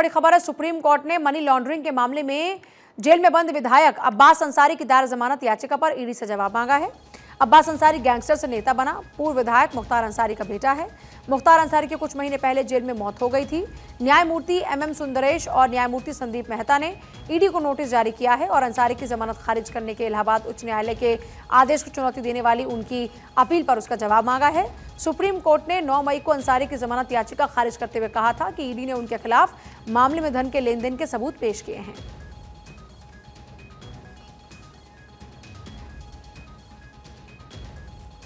बड़ी खबर है, सुप्रीम कोर्ट ने मनी लॉन्ड्रिंग के मामले में जेल में बंद विधायक अब्बास अंसारी की दायर जमानत याचिका पर ईडी से जवाब मांगा है। अब्बास अंसारी गैंगस्टर से नेता बना पूर्व विधायक मुख्तार अंसारी का बेटा है। मुख्तार अंसारी की कुछ महीने पहले जेल में मौत हो गई थी। न्यायमूर्ति MM सुंदरेश और न्यायमूर्ति संदीप मेहता ने ईडी को नोटिस जारी किया है और अंसारी की जमानत खारिज करने के इलाहाबाद उच्च न्यायालय के आदेश को चुनौती देने वाली उनकी अपील पर उसका जवाब मांगा है। सुप्रीम कोर्ट ने 9 मई को अंसारी की जमानत याचिका खारिज करते हुए कहा था कि ईडी ने उनके खिलाफ मामले में धन के लेन देन के सबूत पेश किए हैं।